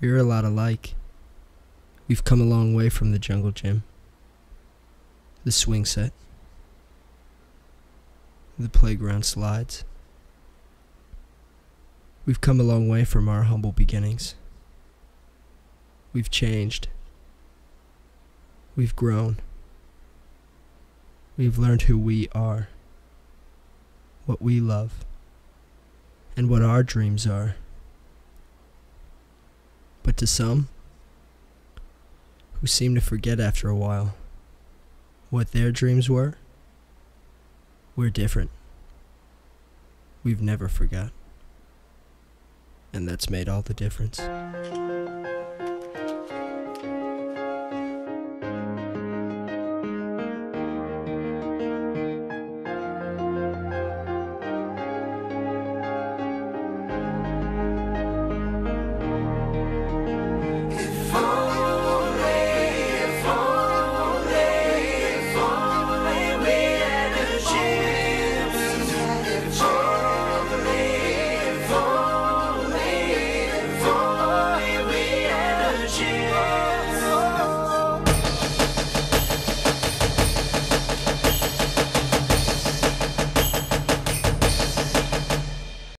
We were a lot alike. We've come a long way from the jungle gym, the swing set, the playground slides. We've come a long way from our humble beginnings. We've changed. We've grown. We've learned who we are, what we love, and what our dreams are. But to some, who seem to forget after a while what their dreams were, we're different. We've never forgot. And that's made all the difference.